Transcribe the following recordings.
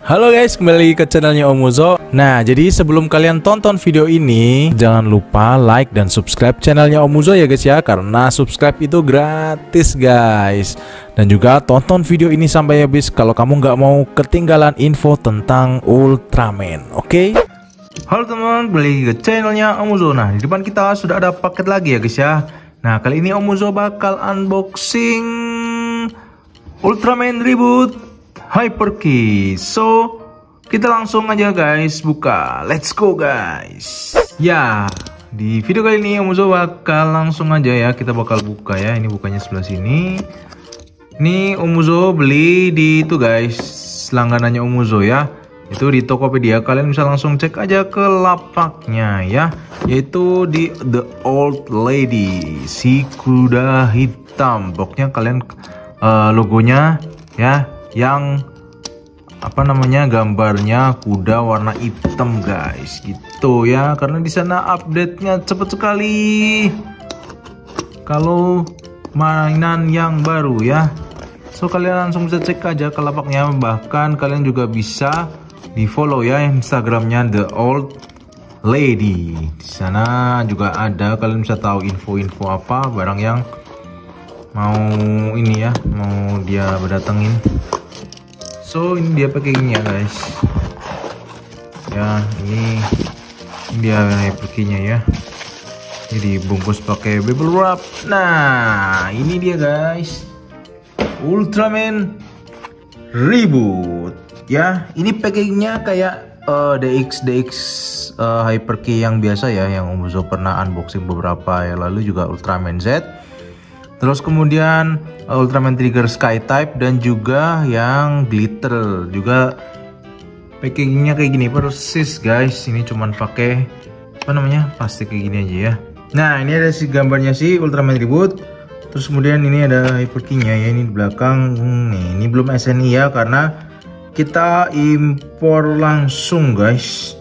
Halo guys, kembali ke channelnya Om Uzo. Nah, jadi sebelum kalian tonton video ini, jangan lupa like dan subscribe channelnya Om Uzo ya guys ya, karena subscribe itu gratis guys. Dan juga tonton video ini sampai habis kalau kamu nggak mau ketinggalan info tentang Ultraman, oke? Halo teman-teman, kembali ke channelnya Om Uzo. Nah, di depan kita sudah ada paket lagi ya guys ya. Nah, kali ini Om Uzo bakal unboxing Ultraman Ribut Hyper Key. So, kita langsung aja guys buka. Let's go guys. Ya, di video kali ini Om Uzo bakal langsung aja ya, kita bakal buka ya. Ini bukanya sebelah sini. Ini Om Uzo beli di itu guys, langganannya Om Uzo ya. Itu di Tokopedia. Kalian bisa langsung cek aja ke lapaknya ya, yaitu di The Old Lady, si kuda hitam. Boxnya kalian logonya ya, yang apa namanya, gambarnya kuda warna hitam guys gitu ya, karena di sana update-nya cepet sekali kalau mainan yang baru ya. So kalian langsung bisa cek aja ke lapaknya, bahkan kalian juga bisa di follow ya Instagramnya The Old Lady. Di sana juga ada, kalian bisa tahu info-info apa barang yang mau ini ya, mau dia berdatengin. So ini dia packingnya guys ya, ini dia packingnya ya, jadi bungkus pakai bubble wrap. Nah ini dia guys Ultraman Ribut ya, ini packingnya kayak DX Hyper Key yang biasa ya, yang Om Uzo pernah unboxing beberapa ya, lalu juga Ultraman Z, terus kemudian Ultraman Trigger Sky Type, dan juga yang glitter. Juga packagingnya kayak gini persis guys, ini cuman pakai apa namanya, plastik kayak gini aja ya. Nah ini ada si gambarnya si Ultraman Ribut, terus kemudian ini ada Hyper Key-nya ya, ini di belakang. Ini belum SNI ya, karena kita impor langsung guys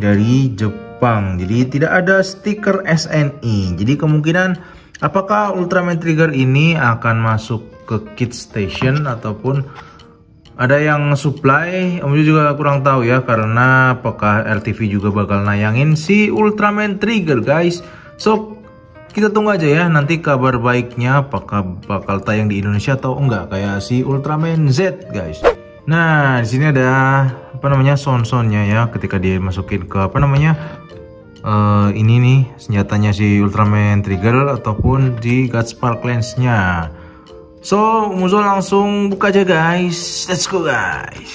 dari Jepang, jadi tidak ada stiker SNI. Jadi kemungkinan apakah Ultraman Trigger ini akan masuk ke Kids Station ataupun ada yang supply, Om Uzo juga kurang tahu ya, karena apakah RTV juga bakal nayangin si Ultraman Trigger guys. So kita tunggu aja ya nanti kabar baiknya, apakah bakal tayang di Indonesia atau enggak kayak si Ultraman Z guys. Nah di sini ada apa namanya, sound-soundnya ya, ketika dia masukin ke apa namanya, ini nih senjatanya si Ultraman Trigger ataupun di Guts Sparklence-nya. So Om Uzo langsung buka aja guys, let's go guys.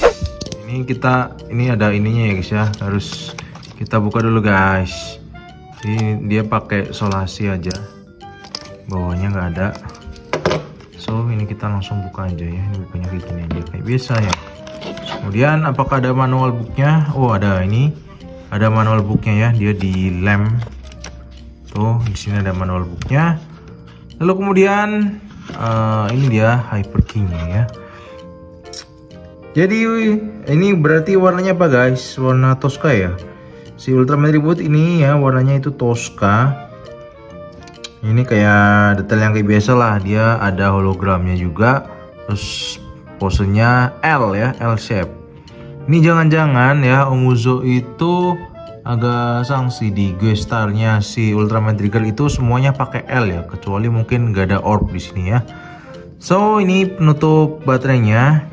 Ini kita, ini ada ininya ya guys ya, harus kita buka dulu guys. Ini dia pakai solasi aja, bawahnya nggak ada. So ini kita langsung buka aja ya, ini bukanya kayak gini aja kayak biasa ya. Kemudian apakah ada manual booknya? Oh ada, ini ada manual booknya ya, dia di lem tuh, di sini ada manual booknya. Lalu kemudian ini dia Hyper Key-nya ya. Jadi ini berarti warnanya apa guys, warna Tosca ya si Ultraman Ribut ini ya, warnanya itu Tosca. Ini kayak detail yang kayak biasa lah, dia ada hologramnya juga, terus posenya L ya, L shape. Ini jangan-jangan ya Om Uzo itu agak sanksi di gestarnya si Ultraman Trigger itu semuanya pakai L ya, kecuali mungkin nggak ada orb di sini ya. So ini penutup baterainya.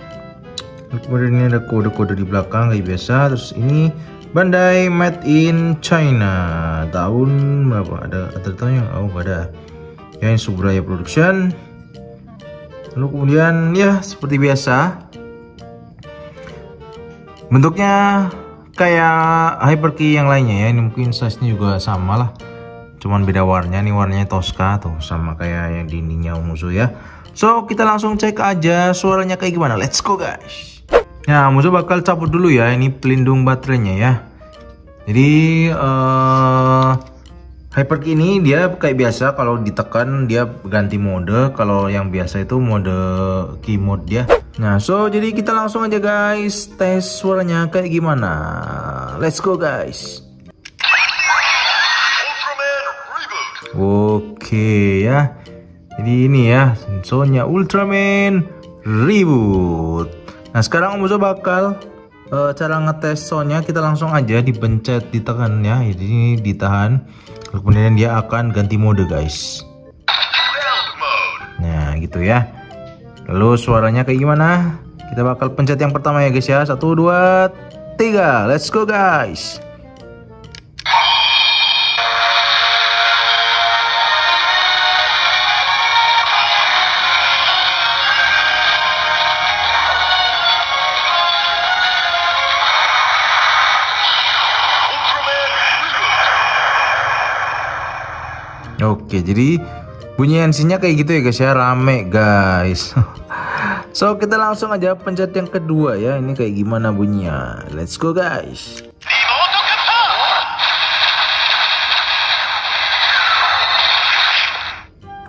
Kemudian ini ada kode-kode di belakang kayak biasa. Terus ini Bandai Made in China, tahun berapa? Ada tahunnya? Oh nggak ada. Ya ini Subraya Production. Lalu kemudian ya seperti biasa, bentuknya kayak Hyper Key yang lainnya ya, ini mungkin size-nya juga sama lah, cuman beda warnanya. Ini warnanya Tosca tuh, sama kayak yang dindingnya Om Uzo ya. So kita langsung cek aja suaranya kayak gimana, let's go guys. Nah Om Uzo bakal cabut dulu ya, ini pelindung baterainya ya. Jadi Hyper Key ini dia kayak biasa, kalau ditekan dia ganti mode, kalau yang biasa itu mode key mode ya. Nah so jadi kita langsung aja guys tes suaranya kayak gimana, let's go guys. Oke ya, jadi ini ya soundnya Ultraman Ribut. Nah sekarang Om Uzo bakal Cara ngetes soundnya kita langsung aja dipencet, ditekan ya, jadi ditahan, kemudian dia akan ganti mode guys. Nah gitu ya. Lalu suaranya kayak gimana? Kita bakal pencet yang pertama ya guys ya. 1, 2, 3, let's go guys. Oke, jadi bunyi NC-nya kayak gitu ya guys ya, rame guys. So kita langsung aja pencet yang kedua ya, ini kayak gimana bunyinya, let's go guys.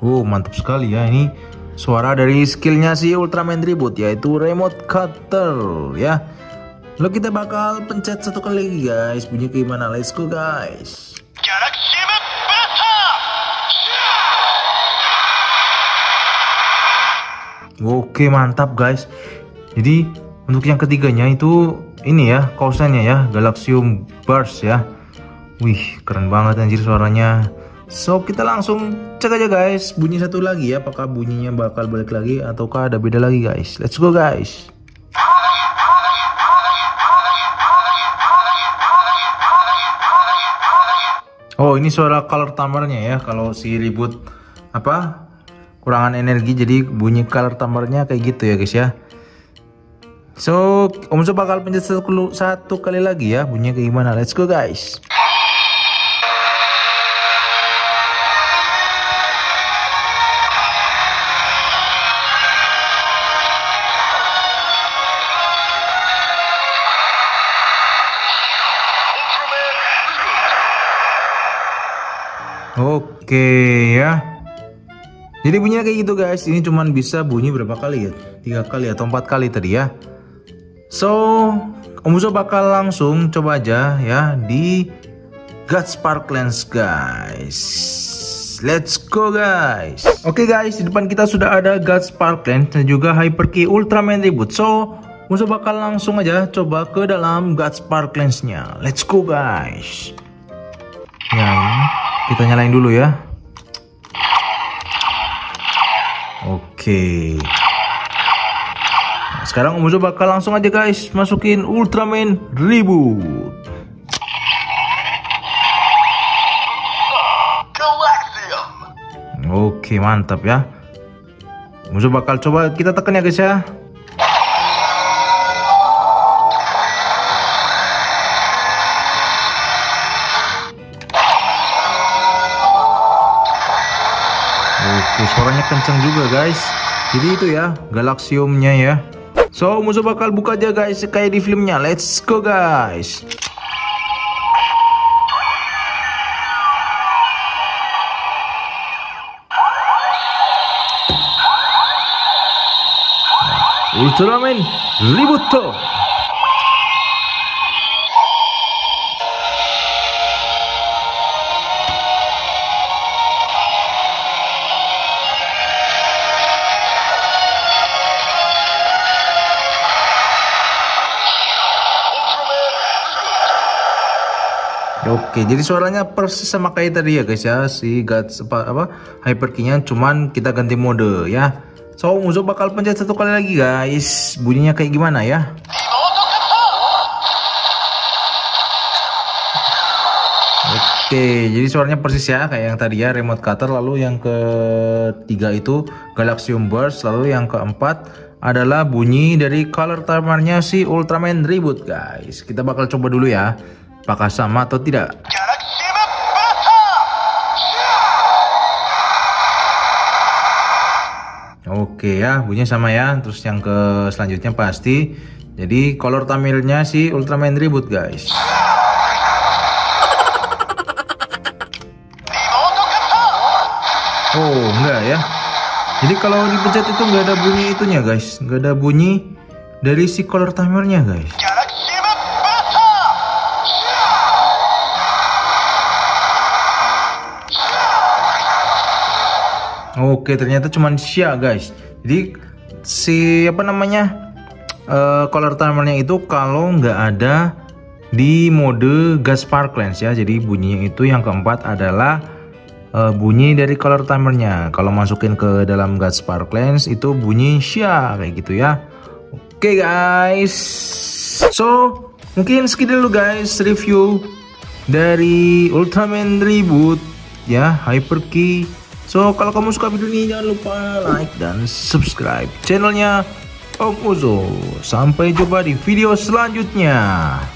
Mantap sekali ya, ini suara dari skillnya si Ultraman Ribut yaitu Remote Cutter ya. Lalu kita bakal pencet satu kali lagi guys, bunyi kayak gimana, let's go guys. Oke mantap guys. Jadi untuk yang ketiganya itu ini ya kausannya ya, Galaxium Burst ya. Wih keren banget anjir suaranya. So kita langsung cek aja guys bunyi satu lagi ya, apakah bunyinya bakal balik lagi ataukah ada beda lagi guys. Let's go guys. Oh ini suara color timernya ya, kalau si Ribut apa kurangan energi jadi bunyi color timernya kayak gitu ya guys ya. So Om Uzo bakal pencet satu kali lagi ya, bunyinya kayak gimana, let's go guys. Oke ya. Jadi bunyinya kayak gitu guys, ini cuman bisa bunyi berapa kali ya, 3 kali atau 4 kali tadi ya. So Om Uzo bakal langsung coba aja ya di Guts Sparklence guys, let's go guys. Oke guys, di depan kita sudah ada Guts Sparklence dan juga Hyper Key Ultraman Ribut. So Om Uzo bakal langsung aja coba ke dalam Guts Sparklence nya, let's go guys. Ya kita nyalain dulu ya. Oke, nah, sekarang Om Uzo bakal langsung aja guys masukin Ultraman Ribut. Oke mantap ya. Om Uzo bakal coba kita tekan ya guys ya. Suaranya kenceng juga guys. Jadi itu ya Galaxiumnya ya. So Om Uzo bakal buka aja guys kayak di filmnya, let's go guys. Ultraman Ribut. Oke, jadi suaranya persis sama kayak tadi ya guys ya, si Guts apa Hyper Key-nya, cuman kita ganti mode ya. So Om Uzo bakal pencet satu kali lagi guys, bunyinya kayak gimana ya. Oke, jadi suaranya persis ya kayak yang tadi ya, Remote Cutter. Lalu yang ketiga itu Galaxium Burst, lalu yang keempat adalah bunyi dari color timernya si Ultraman Ribut guys. Kita bakal coba dulu ya, apakah sama atau tidak? Oke ya, bunyinya sama ya. Terus yang ke selanjutnya pasti. Jadi color thumbnailnya si Ultraman Ribut guys. Oh enggak ya. Jadi kalau dipencet itu nggak ada bunyi itunya guys, nggak ada bunyi dari si color timernya guys. Oke ternyata cuman Sia guys. Jadi si apa namanya color timernya itu kalau nggak ada di mode Guts Sparklence ya. Jadi bunyinya itu yang keempat adalah bunyi dari color timernya. Kalau masukin ke dalam Guts Sparklence itu bunyi sya kayak gitu ya. Oke guys, so mungkin sekian dulu guys review dari Ultraman Ribut ya, Hyper Key. So kalau kamu suka video ini jangan lupa like dan subscribe channelnya Om Uzo. Sampai jumpa di video selanjutnya.